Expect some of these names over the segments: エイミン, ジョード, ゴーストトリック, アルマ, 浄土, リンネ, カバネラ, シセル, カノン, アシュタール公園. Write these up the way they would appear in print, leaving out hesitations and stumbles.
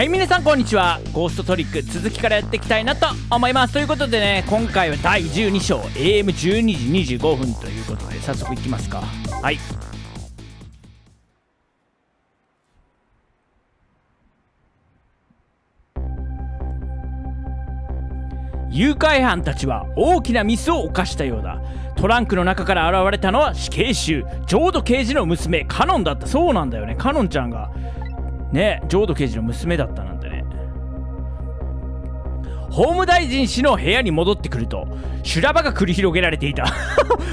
はい、皆さんこんにちは。ゴーストトリック続きからやっていきたいなと思います。ということでね、今回は第12章 AM12 時25分ということで、早速いきますか。はい、誘拐犯たちは大きなミスを犯したようだ。トランクの中から現れたのは死刑囚浄土刑事の娘カノンだった。そうなんだよね、カノンちゃんがね、浄土刑事の娘だったなんてね。法務大臣氏の部屋に戻ってくると修羅場が繰り広げられていた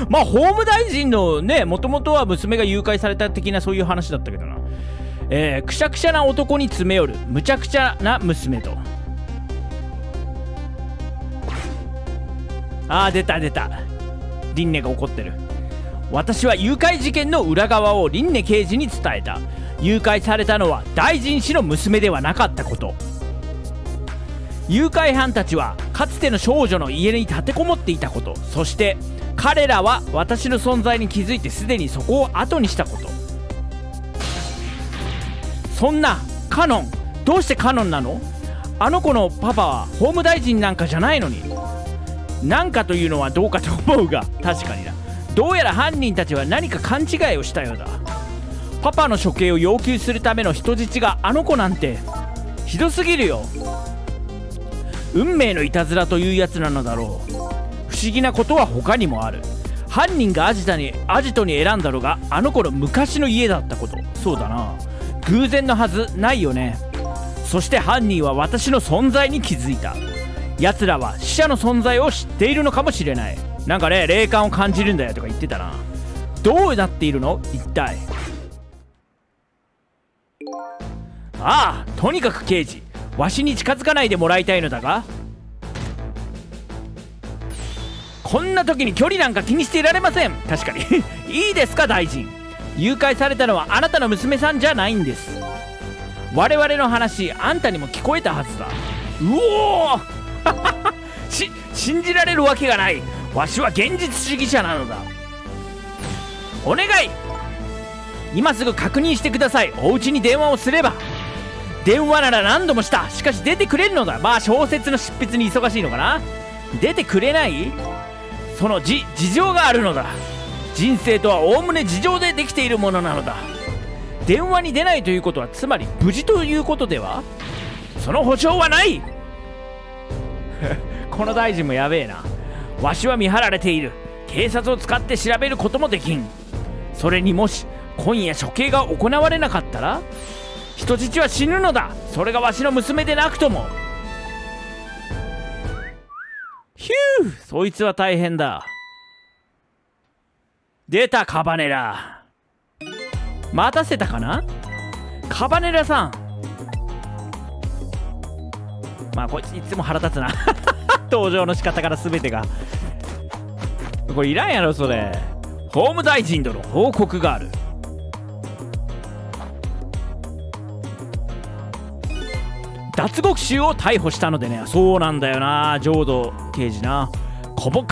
まあ法務大臣のね、もともとは娘が誘拐された的なそういう話だったけどな。くしゃくしゃな男に詰め寄るむちゃくちゃな娘と。あー、出た出た、リンネが怒ってる。私は誘拐事件の裏側をリンネ刑事に伝えた。誘拐されたのは大臣氏の娘ではなかったこと。誘拐犯たちはかつての少女の家に立てこもっていたこと、そして彼らは私の存在に気づいてすでにそこを後にしたこと。そんなカノン、どうしてカノンなの？あの子のパパは法務大臣なんかじゃないのに。なんかというのはどうかと思うが、確かにな。どうやら犯人たちは何か勘違いをしたようだ。パパの処刑を要求するための人質があの子なんて、ひどすぎるよ。運命のいたずらというやつなのだろう。不思議なことは他にもある。犯人がアジトに選んだのがあの子の昔の家だったこと。そうだな、偶然のはずないよね。そして犯人は私の存在に気づいた。奴らは死者の存在を知っているのかもしれない。なんかね、霊感を感じるんだよとか言ってたな。どうなっているの一体。ああ、とにかく刑事、わしに近づかないでもらいたいのだが、こんな時に距離なんか気にしていられません。確かにいいですか大臣、誘拐されたのはあなたの娘さんじゃないんです。我々の話、あんたにも聞こえたはずだ。うおお信じられるわけがない。わしは現実主義者なのだ。お願い、今すぐ確認してください。お家に電話をすれば。電話なら何度もした。しかし出てくれるのだ。まあ小説の執筆に忙しいのかな。出てくれない。その事情があるのだ。人生とはおおむね事情でできているものなのだ。電話に出ないということは、つまり無事ということでは。その保証はない。この大臣もやべえな。わしは見張られている。警察を使って調べることもできん。それにもし今夜処刑が行われなかったら人質は死ぬのだ。それがわしの娘でなくとも。ヒュー、そいつは大変だ。出たカバネラ。待たせたかなカバネラさん。まあこいついつも腹立つな登場の仕方から全てが。これいらんやろそれ。法務大臣との報告がある。脱獄囚を逮捕したのでね。そうなんだよな、浄土刑事な。この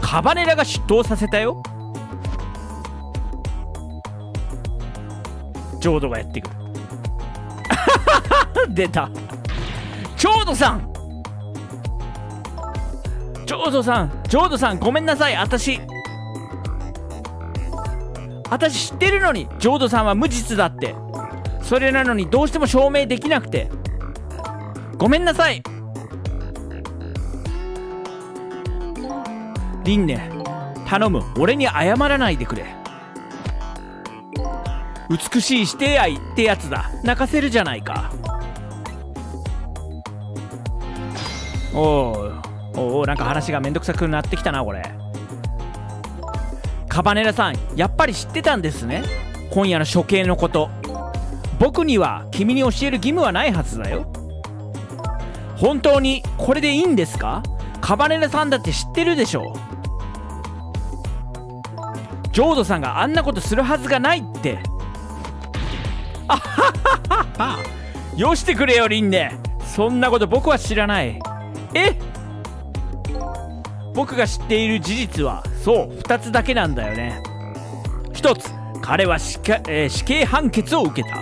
カバネラが出頭させたよ。浄土がやってくる出た浄土さん、ごめんなさい。私知ってるのに、浄土さんは無実だって。それなのにどうしても証明できなくてごめんなさい。リンネ、頼む、俺に謝らないでくれ。美しい師弟愛ってやつだ。泣かせるじゃないか。おお、なんか話がめんどくさくなってきたなこれ。カバネラさん、やっぱり知ってたんですね、今夜の処刑のこと。僕には君に教える義務はないはずだよ。本当にこれでいいんですか？カバネラさんだって知ってるでしょう。ジョードさんがあんなことするはずがないって。あはははは、よしてくれよリンネ、そんなこと僕は知らない。え、僕が知っている事実はそう2つだけなんだよね。1つ、彼は死刑判決を受けた。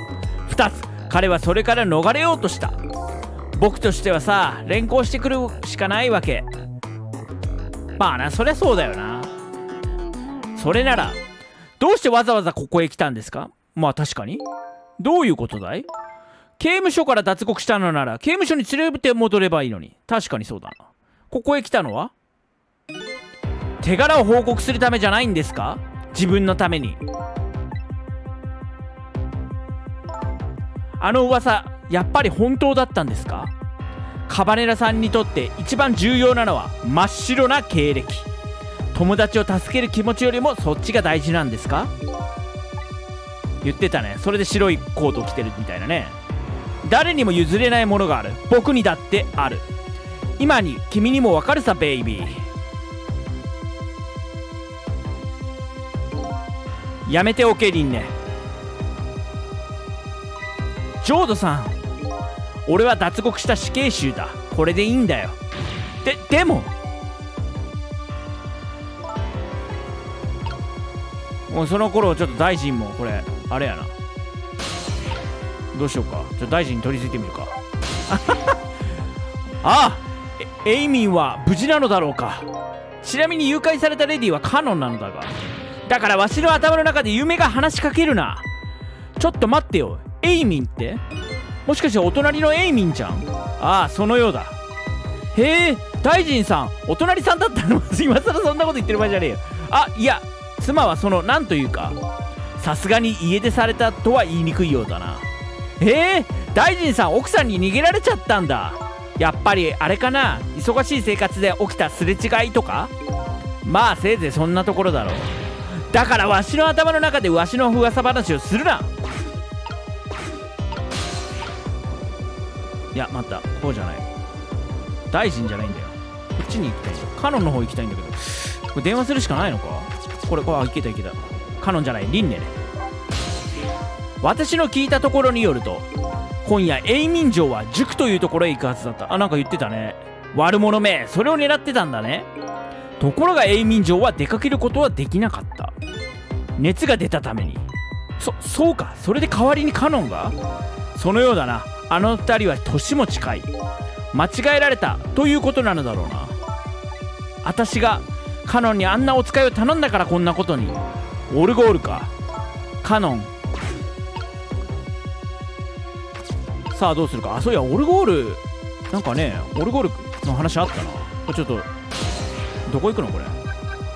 2つ、彼はそれから逃れようとした。僕としてはさ、連行してくるしかないわけ。まあな、そりゃそうだよな。それならどうしてわざわざここへ来たんですか？まあ確かに。どういうことだい？刑務所から脱獄したのなら刑務所に連れて戻ればいいのに。確かにそうだな。ここへ来たのは手柄を報告するためじゃないんですか？自分のために。あの噂、やっぱり本当だったんですか？カバネラさんにとって一番重要なのは真っ白な経歴。友達を助ける気持ちよりもそっちが大事なんですか？言ってたね。それで白いコートを着てるみたいなね。誰にも譲れないものがある。僕にだってある。今に君にもわかるさ、ベイビー。やめておけ、リンネ。ジョードさん、俺は脱獄した死刑囚だ。これでいいんだよ。でももうその頃ちょっと大臣もこれあれやな。どうしようか。ちょっと大臣に取り付いてみるか。ああ、エイミンは無事なのだろうか。ちなみに誘拐されたレディはカノンなのだが。だからわしの頭の中で夢が話しかけるな。ちょっと待ってよ。エイミンってもしかしてお隣のエイミンちゃん？ああ、そのようだ。へえ、大臣さんお隣さんだったの？今更そんなこと言ってる場合じゃねえよ。あ、いや、妻はその何というか、さすがに家出されたとは言いにくいようだな。へえ、大臣さん奥さんに逃げられちゃったんだ。やっぱりあれかな、忙しい生活で起きたすれ違いとか。まあせいぜいそんなところだろう。だからわしの頭の中でわしの噂話をするな。いや待った、こうじゃない、大臣じゃないんだよ。こっちに行きたい。カノンの方行きたいんだけど、これ電話するしかないのか。これいけた。カノンじゃない、リンネね。私の聞いたところによると、今夜エイミン城は塾というところへ行くはずだった。あ、なんか言ってたね。悪者め、それを狙ってたんだね。ところがエイミン城は出かけることはできなかった。熱が出たために。そうか、それで代わりにカノンが。そのようだな。あの二人は年も近い。間違えられたということなのだろうな。私がカノンにあんなお使いを頼んだからこんなことに。オルゴールか。カノン、さあどうするか。あ、そういやオルゴール、なんかね、オルゴールの話あったな。これちょっとどこ行くのこれ。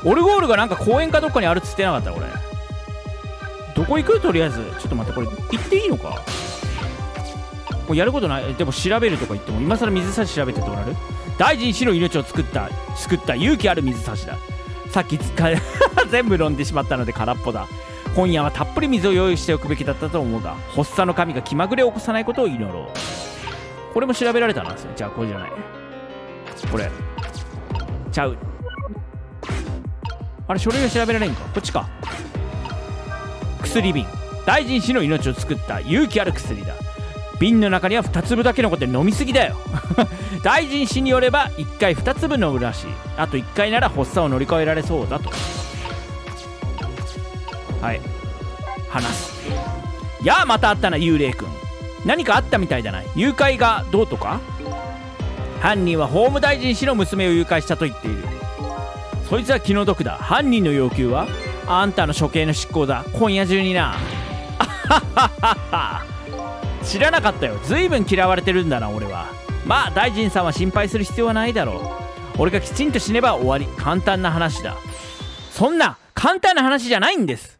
オルゴールがなんか公園かどっかにあるっつってなかったこれ。どこ行く？とりあえずちょっと待って、これ行っていいのか。もうやることない。でも調べるとか言っても今更水差し調べてどうなる？大臣氏の命を救った勇気ある水差しだ。さっき使い全部飲んでしまったので空っぽだ。今夜はたっぷり水を用意しておくべきだったと思うが、発作の神が気まぐれを起こさないことを祈ろう。これも調べられたなんですね。じゃあこれじゃない、これちゃう。あれ、書類が調べられんか。こっちか。薬瓶。大臣氏の命を救った勇気ある薬だ。瓶の中には2粒だけ残って、飲みすぎだよ。大臣氏によれば1回2粒飲むらしい。あと1回なら発作を乗り越えられそうだと。はい。話す。やあ、またあったな、幽霊くん。何かあったみたいだな。誘拐がどうとか？犯人は法務大臣氏の娘を誘拐したと言っている。そいつは気の毒だ。犯人の要求はあんたの処刑の執行だ。今夜中にな。あははは。知らなかったよ。ずいぶん嫌われてるんだな、俺は。まあ大臣さんは心配する必要はないだろう。俺がきちんと死ねば終わり。簡単な話だ。そんな簡単な話じゃないんです。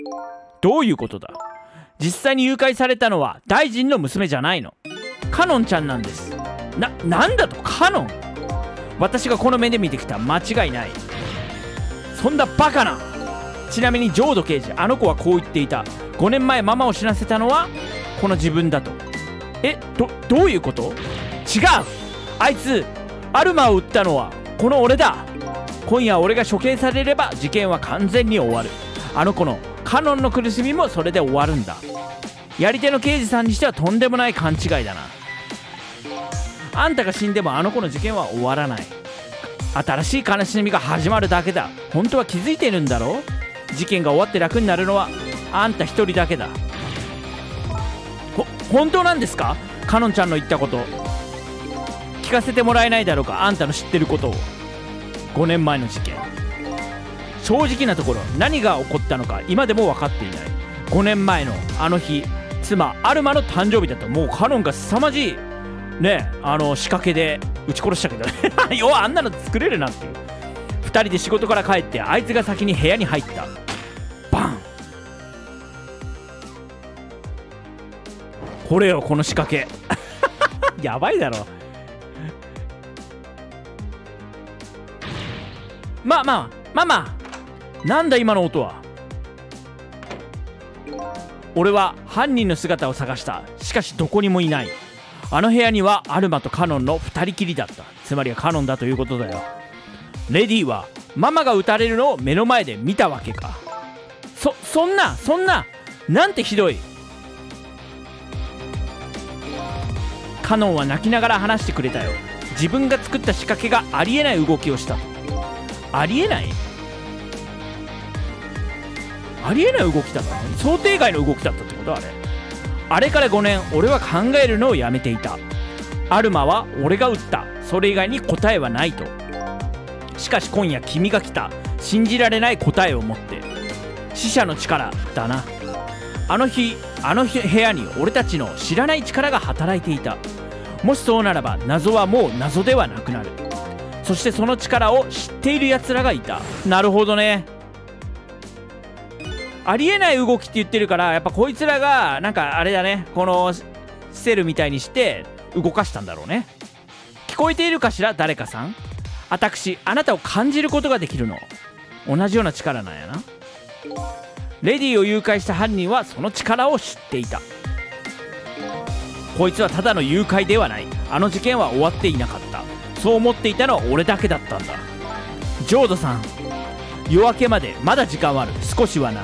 どういうことだ？実際に誘拐されたのは大臣の娘じゃないの。カノンちゃんなんです。なんだと、カノン？私がこの目で見てきた。間違いない。そんなバカな。ちなみにジョード刑事、あの子はこう言っていた。5年前ママを死なせたのはこの自分だと。え、どういうこと？違う、あいつアルマを撃ったのはこの俺だ。今夜俺が処刑されれば事件は完全に終わる。あの子のカノンの苦しみもそれで終わるんだ。やり手の刑事さんにしてはとんでもない勘違いだな。あんたが死んでもあの子の事件は終わらない。新しい悲しみが始まるだけだ。本当は気づいてるんだろう。事件が終わって楽になるのはあんた一人だけだ。本当なんですか？かのんちゃんの言ったこと聞かせてもらえないだろうか。あんたの知ってることを。5年前の事件、正直なところ何が起こったのか今でも分かっていない。5年前のあの日、妻アルマの誕生日だった。もうかのんが凄まじいね、仕掛けで撃ち殺したけどねようあんなの作れるなっていう。2人で仕事から帰ってあいつが先に部屋に入った。バン。これよ、この仕掛けやばいだろ。まあまあママ、なんだ今の音は。俺は犯人の姿を探した。しかしどこにもいない。あの部屋にはアルマとカノンの2人きりだった。つまりはカノンだということだよ。レディはママが撃たれるのを目の前で見たわけか。そんななんてひどい。カノンは泣きながら話してくれたよ。自分が作った仕掛けがありえない動きをした。ありえない、ありえない動きだったのに想定外の動きだったってこと。あれから5年、俺は考えるのをやめていた。アルマは俺が撃った、それ以外に答えはないと。しかし今夜君が来た。信じられない答えを持って。死者の力だな。あの日部屋に俺たちの知らない力が働いていた。もしそうならば謎はもう謎ではなくなる。そしてその力を知っているやつらがいた。なるほどね。ありえない動きって言ってるから、やっぱこいつらがなんかあれだね、このセルみたいにして動かしたんだろうね。聞こえているかしら誰かさん。私あなたを感じることができるの。同じような力なんやな。レディを誘拐した犯人はその力を知っていた。こいつはただの誘拐ではない。あの事件は終わっていなかった。そう思っていたのは俺だけだったんだ。ジョードさん、夜明けまでまだ時間はある。少しはな。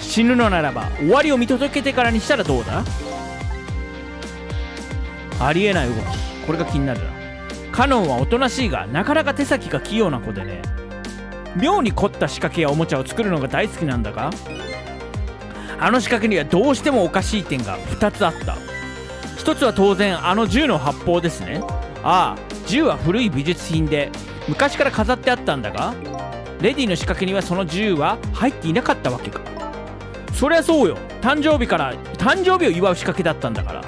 死ぬのならば終わりを見届けてからにしたらどうだ。ありえない動き、これが気になるな。カノンはおとなしいがなかなか手先が器用な子でね。妙に凝った仕掛けやおもちゃを作るのが大好きなんだが、あの仕掛けにはどうしてもおかしい点が2つあった。1つは当然あの銃の発砲ですね。ああ、銃は古い美術品で昔から飾ってあったんだが、レディの仕掛けにはその銃は入っていなかったわけか。そりゃそうよ、誕生日を祝う仕掛けだったんだから。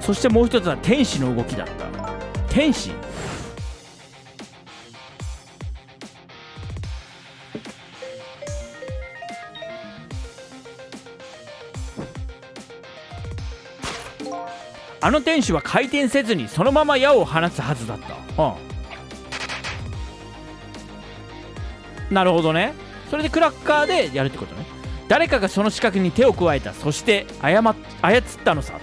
そしてもう一つは天使の動きだった。天使、あの天使は回転せずにそのまま矢を放つはずだった、なるほどね。それでクラッカーでやるってことね。誰かがその仕掛けに手を加えた。そして操ったのさ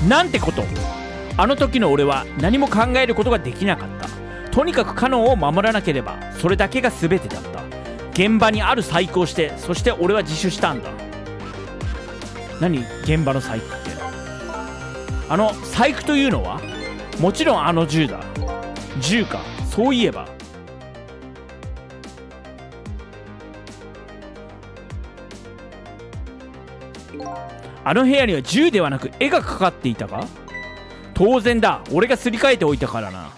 と。なんてこと。あの時の俺は何も考えることができなかった。とにかくカノンを守らなければ、それだけが全てだった。現場にある細工をして、そして俺は自首したんだ。何、現場の細工って。あの細工というのはもちろんあの銃だ。銃か、そういえば。あの部屋には銃ではなく絵がかかっていたか。当然だ、俺がすり替えておいたからな。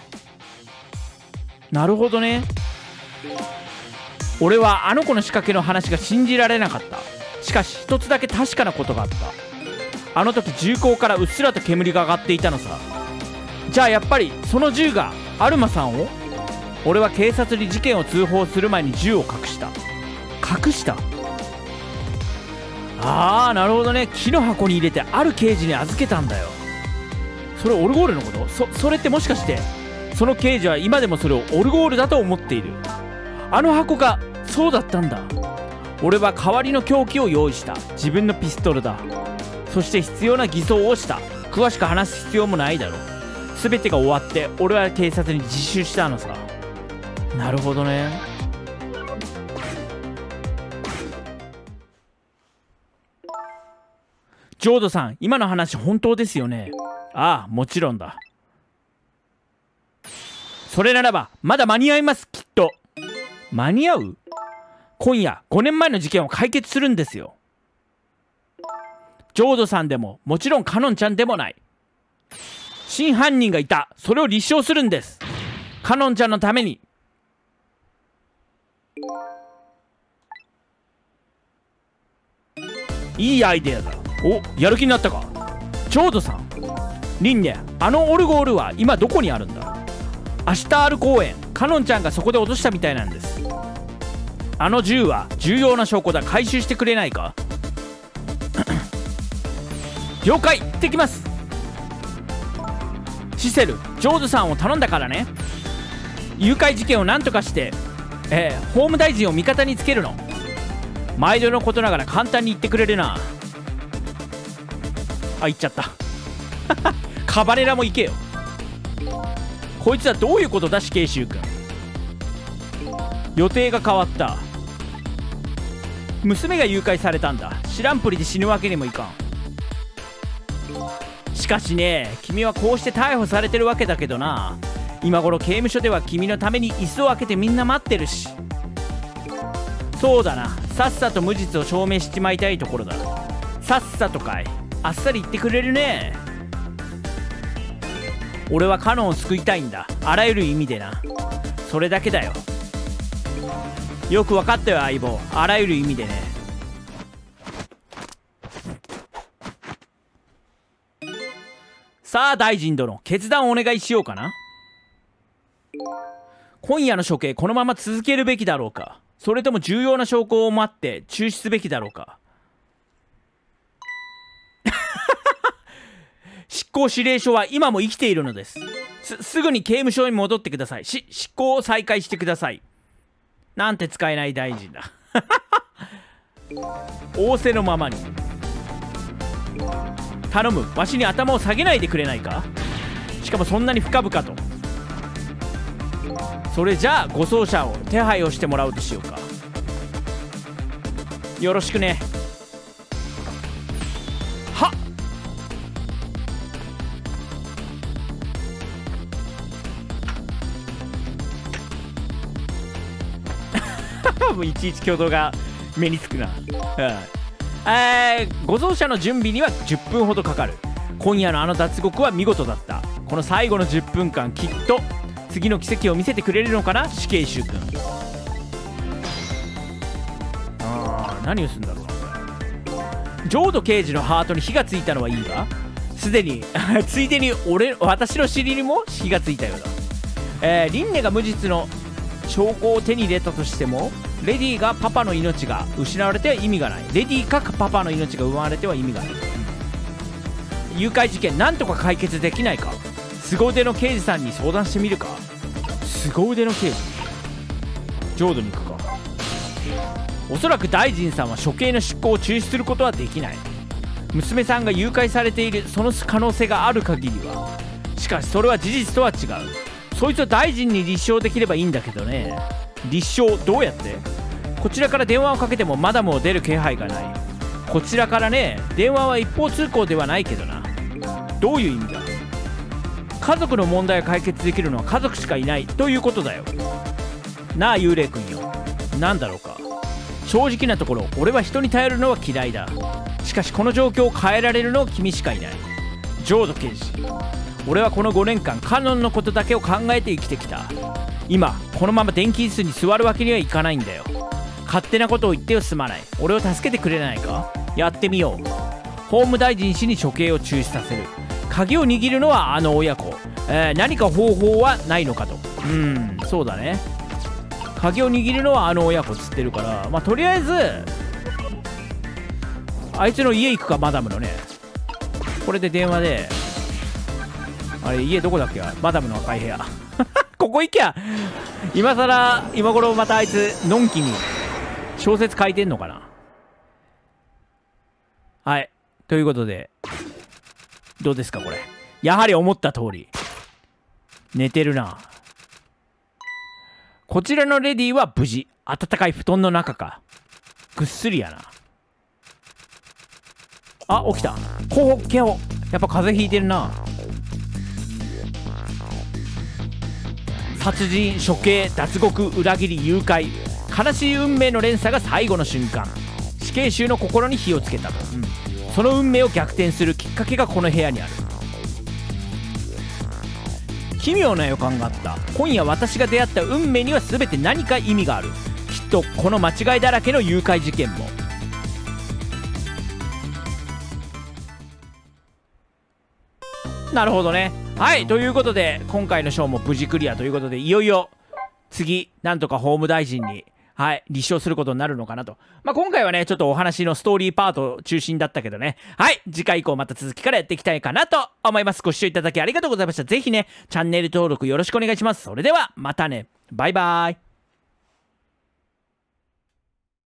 なるほどね。俺はあの子の仕掛けの話が信じられなかった。しかし一つだけ確かなことがあった。あの時銃口からうっすらと煙が上がっていたのさ。じゃあやっぱりその銃がアルマさんを。俺は警察に事件を通報する前に銃を隠した。ああ、なるほどね。木の箱に入れてある刑事に預けたんだよ。それオルゴールのこと。それってもしかしてその刑事は今でもそれをオルゴールだと思っている。あの箱がそうだったんだ。俺は代わりの凶器を用意した。自分のピストルだ。そして必要な偽装をした。詳しく話す必要もないだろう。全てが終わって俺は警察に自首したのさ。なるほどね。ジョードさん、今の話本当ですよね。ああ、もちろんだ。それならばまだ間に合います。きっと間に合う。今夜5年前の事件を解決するんですよ。ジョードさんでももちろんカノンちゃんでもない。真犯人がいた。それを立証するんです。カノンちゃんのために。いいアイデアだ。お、やる気になったか。ジョードさん、リンネ、あのオルゴールは今どこにあるんだ。アシュタール公園。カノンちゃんがそこで落としたみたいなんです。あの銃は重要な証拠だ。回収してくれないか。了解、行ってきます。シセル、ジョーズさんを頼んだからね。誘拐事件を何とかして、法務大臣を味方につけるの。毎度のことながら簡単に言ってくれるなあ。行っちゃった。カバネラも行けよ。こいつはどういうことだ死刑囚君。予定が変わった。娘が誘拐されたんだ。知らんぷりで死ぬわけにもいかん。しかしね、君はこうして逮捕されてるわけだけどな。今頃刑務所では君のために椅子を開けてみんな待ってるし。そうだな、さっさと無実を証明しちまいたいところだ。さっさとかい。あっさり言ってくれるね。俺はカノンを救いたいんだ。あらゆる意味でな。それだけだよ。よく分かったよ相棒。あらゆる意味でね。さあ大臣殿、決断をお願いしようかな。今夜の処刑、このまま続けるべきだろうか。それとも重要な証拠を待って中止すべきだろうか。執行指令所は今も生きているのです。すぐに刑務所に戻ってください。執行を再開してください。なんて使えない大臣だ。仰せのままに。頼む、わしに頭を下げないでくれないか。しかもそんなに深々と。それじゃあ護送車を手配をしてもらうとしようか。よろしくね。はっ、もういちいち挙動が目につくな。護送車の準備には10分ほどかかる。今夜のあの脱獄は見事だった。この最後の10分間、きっと次の奇跡を見せてくれるのかな死刑囚君。何をするんだろう。浄土刑事のハートに火がついたのはいいが、すでについでに私の尻にも火がついたようだ。リンネが無実の証拠を手に入れたとしても、レディがパパの命が失われては意味がない。レディかパパの命が奪われては意味がない。誘拐事件なんとか解決できないか。凄腕の刑事さんに相談してみるか。凄腕の刑事、浄土に行くか。おそらく大臣さんは処刑の執行を中止することはできない。娘さんが誘拐されているその可能性がある限りは。しかしそれは事実とは違う。そいつを大臣に立証できればいいんだけどね。立証どうやって。こちらから電話をかけてもマダムを出る気配がない。こちらからね。電話は一方通行ではないけどな。どういう意味だ。家族の問題を解決できるのは家族しかいないということだよなあ幽霊くんよ。なんだろうか。正直なところ俺は人に頼るのは嫌いだ。しかしこの状況を変えられるのは君しかいない。浄土刑事、俺はこの5年間カノンのことだけを考えて生きてきた。今このまま電気椅子に座るわけにはいかないんだよ。勝手なことを言ってはすまない。俺を助けてくれないか。やってみよう。法務大臣氏に処刑を中止させる。鍵を握るのはあの親子。何か方法はないのかと。そうだね。鍵を握るのはあの親子つってるから、まあ、とりあえずあいつの家行くか。マダムのね。これで電話で、あれ家どこだっけ。マダムの赤い部屋。ここ行きゃ今さら今頃またあいつのんきに小説書いてんのかな。はい、ということでどうですかこれ。やはり思った通り寝てるな。こちらのレディは無事。暖かい布団の中か。ぐっすりやな。あ、起きた。ほほけほ。やっぱ風邪ひいてるな。殺人、処刑、脱獄、裏切り、誘拐、悲しい運命の連鎖が最後の瞬間、死刑囚の心に火をつけた。その運命を逆転するきっかけがこの部屋にある。奇妙な予感があった。今夜私が出会った運命には全て何か意味がある。きっとこの間違いだらけの誘拐事件も。なるほどね。はい、ということで今回のショーも無事クリアということで、いよいよ次なんとか法務大臣に、はい、立証することになるのかなと。まあ、今回はね、ちょっとお話のストーリーパート中心だったけどね。はい、次回以降また続きからやっていきたいかなと思います。ご視聴いただきありがとうございました。ぜひね、チャンネル登録よろしくお願いします。それでは、またね。バイバーイ。